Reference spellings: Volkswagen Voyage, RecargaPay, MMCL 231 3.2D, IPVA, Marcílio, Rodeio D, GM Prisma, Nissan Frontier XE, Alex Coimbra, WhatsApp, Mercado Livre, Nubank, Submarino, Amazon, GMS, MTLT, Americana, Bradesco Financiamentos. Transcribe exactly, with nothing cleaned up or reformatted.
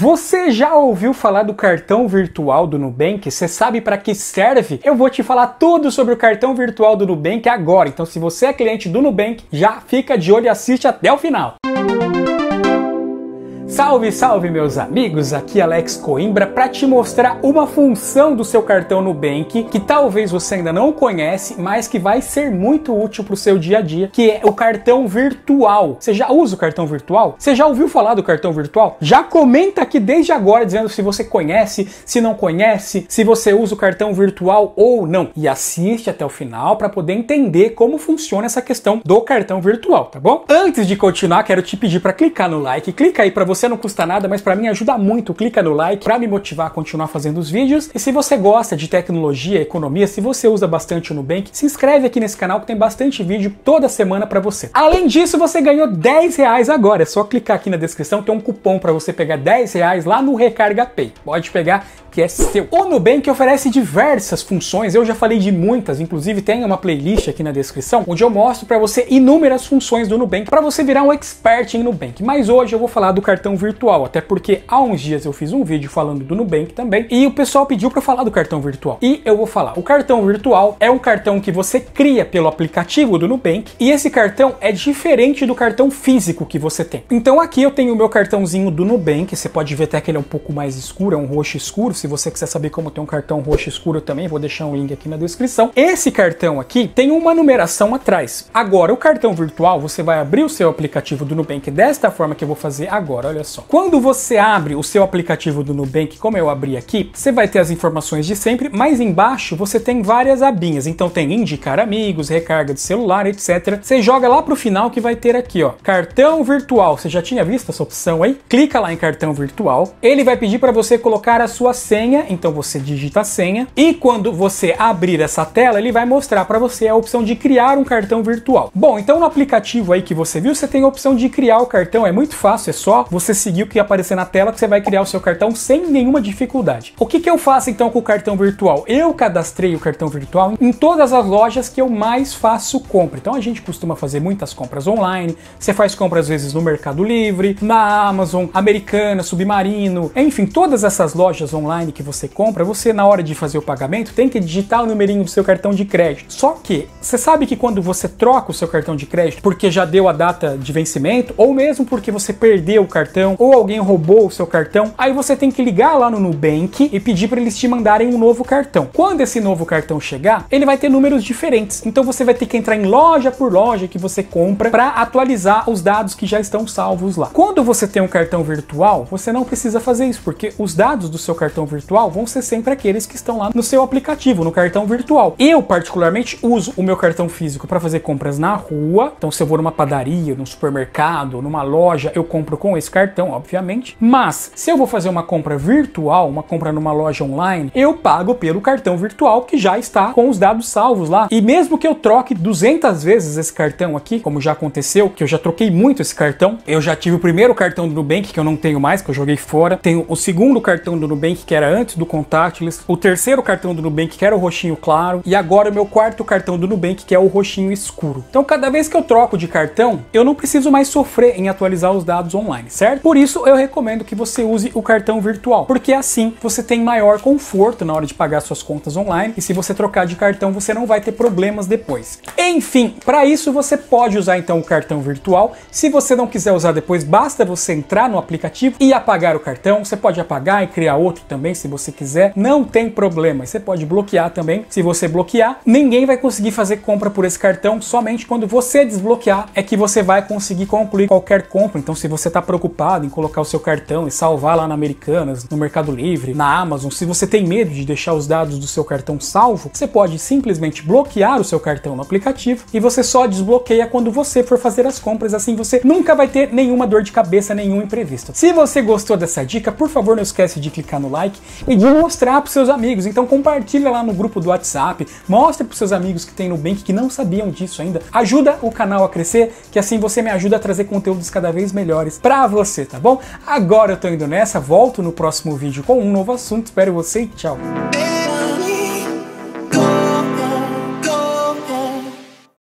Você já ouviu falar do cartão virtual do Nubank? Você sabe para que serve? Eu vou te falar tudo sobre o cartão virtual do Nubank agora. Então, se você é cliente do Nubank, já fica de olho e assiste até o final. Salve, salve meus amigos, aqui Alex Coimbra para te mostrar uma função do seu cartão Nubank que talvez você ainda não conhece, mas que vai ser muito útil para o seu dia a dia, que é o cartão virtual. Você já usa o cartão virtual? Você já ouviu falar do cartão virtual? Já comenta aqui desde agora dizendo se você conhece, se não conhece, se você usa o cartão virtual ou não. E assiste até o final para poder entender como funciona essa questão do cartão virtual, tá bom? Antes de continuar, quero te pedir para clicar no like, clica aí para você. Você não custa nada, mas para mim ajuda muito. Clica no like para me motivar a continuar fazendo os vídeos. E se você gosta de tecnologia, economia, se você usa bastante o Nubank, se inscreve aqui nesse canal que tem bastante vídeo toda semana para você. Além disso, você ganhou dez reais agora. É só clicar aqui na descrição, tem um cupom para você pegar dez reais lá no RecargaPay. Pode pegar que é seu. O Nubank oferece diversas funções. Eu já falei de muitas, inclusive tem uma playlist aqui na descrição onde eu mostro para você inúmeras funções do Nubank para você virar um expert em Nubank. Mas hoje eu vou falar do cartão virtual, até porque há uns dias eu fiz um vídeo falando do Nubank também e o pessoal pediu para falar do cartão virtual e eu vou falar. O cartão virtual é um cartão que você cria pelo aplicativo do Nubank e esse cartão é diferente do cartão físico que você tem. Então aqui eu tenho o meu cartãozinho do Nubank, você pode ver até que ele é um pouco mais escuro, é um roxo escuro. Se você quiser saber como ter um cartão roxo escuro eu também vou deixar um link aqui na descrição. Esse cartão aqui tem uma numeração atrás. Agora o cartão virtual, você vai abrir o seu aplicativo do Nubank desta forma que eu vou fazer agora, olha só. Quando você abre o seu aplicativo do Nubank, como eu abri aqui, você vai ter as informações de sempre, mas embaixo você tem várias abinhas. Então tem indicar amigos, recarga de celular, etcétera. Você joga lá pro final que vai ter aqui, ó, cartão virtual. Você já tinha visto essa opção aí? Clica lá em cartão virtual. Ele vai pedir para você colocar a sua senha, então você digita a senha e quando você abrir essa tela, ele vai mostrar para você a opção de criar um cartão virtual. Bom, então no aplicativo aí que você viu, você tem a opção de criar o cartão, é muito fácil, é só você Você seguir o que aparecer na tela que você vai criar o seu cartão sem nenhuma dificuldade. O que que eu faço então com o cartão virtual? Eu cadastrei o cartão virtual em todas as lojas que eu mais faço compra. Então a gente costuma fazer muitas compras online, você faz compra às vezes no Mercado Livre, na Amazon, Americana, Submarino, enfim, todas essas lojas online que você compra, você na hora de fazer o pagamento tem que digitar o numerinho do seu cartão de crédito. Só que você sabe que quando você troca o seu cartão de crédito porque já deu a data de vencimento ou mesmo porque você perdeu o cartão ou alguém roubou o seu cartão, aí você tem que ligar lá no Nubank e pedir para eles te mandarem um novo cartão. Quando esse novo cartão chegar, ele vai ter números diferentes, então você vai ter que entrar em loja por loja que você compra para atualizar os dados que já estão salvos lá. Quando você tem um cartão virtual, você não precisa fazer isso, porque os dados do seu cartão virtual vão ser sempre aqueles que estão lá no seu aplicativo, no cartão virtual. Eu, particularmente, uso o meu cartão físico para fazer compras na rua, então se eu vou numa padaria, num supermercado, numa loja, eu compro com esse cartão, obviamente, mas se eu vou fazer uma compra virtual, uma compra numa loja online, eu pago pelo cartão virtual que já está com os dados salvos lá. E mesmo que eu troque duzentas vezes esse cartão aqui, como já aconteceu, que eu já troquei muito esse cartão, eu já tive o primeiro cartão do Nubank, que eu não tenho mais, que eu joguei fora, tenho o segundo cartão do Nubank, que era antes do contactless, o terceiro cartão do Nubank, que era o roxinho claro, e agora o meu quarto cartão do Nubank, que é o roxinho escuro. Então cada vez que eu troco de cartão, eu não preciso mais sofrer em atualizar os dados online, certo? Por isso eu recomendo que você use o cartão virtual, porque assim você tem maior conforto na hora de pagar suas contas online e se você trocar de cartão você não vai ter problemas depois. Enfim, para isso você pode usar então o cartão virtual. Se você não quiser usar depois, basta você entrar no aplicativo e apagar o cartão. Você pode apagar e criar outro também se você quiser, não tem problema. Você pode bloquear também. Se você bloquear, ninguém vai conseguir fazer compra por esse cartão, somente quando você desbloquear é que você vai conseguir concluir qualquer compra. Então se você está preocupado em colocar o seu cartão e salvar lá na Americanas, no Mercado Livre, na Amazon, se você tem medo de deixar os dados do seu cartão salvo, você pode simplesmente bloquear o seu cartão no aplicativo e você só desbloqueia quando você for fazer as compras, assim você nunca vai ter nenhuma dor de cabeça, nenhum imprevisto. Se você gostou dessa dica, por favor não esquece de clicar no like e de mostrar para os seus amigos, então compartilha lá no grupo do WhatsApp, mostra para os seus amigos que tem Nubank que não sabiam disso ainda, ajuda o canal a crescer, que assim você me ajuda a trazer conteúdos cada vez melhores para você, tá bom? Agora eu tô indo nessa, volto no próximo vídeo com um novo assunto, espero você e tchau!